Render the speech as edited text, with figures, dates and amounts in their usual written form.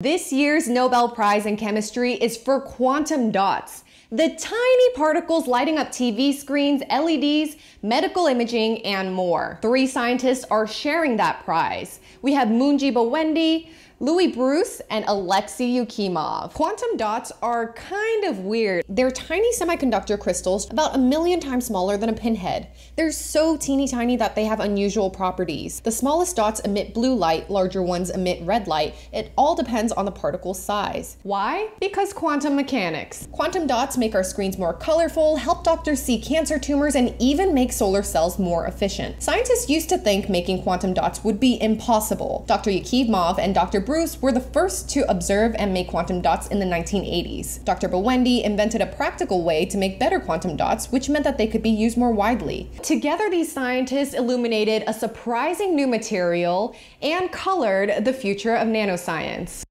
This year's Nobel Prize in Chemistry is for quantum dots, the tiny particles lighting up TV screens, LEDs, medical imaging, and more. Three scientists are sharing that prize. We have Moungi G. Bawendi, Louis E. Brus, and Alexei I. Ekimov. Quantum dots are kind of weird. They're tiny semiconductor crystals about 1 million times smaller than a pinhead. They're so teeny tiny that they have unusual properties. The smallest dots emit blue light, larger ones emit red light. It all depends on the particle size. Why? Because quantum mechanics. Quantum dots make our screens more colorful, help doctors see cancer tumors, and even make solar cells more efficient. Scientists used to think making quantum dots would be impossible. Dr. Ekimov and Dr. Brus were the first to observe and make quantum dots in the 1980s. Dr. Bawendi invented a practical way to make better quantum dots, which meant that they could be used more widely. Together, these scientists illuminated a surprising new material and colored the future of nanoscience.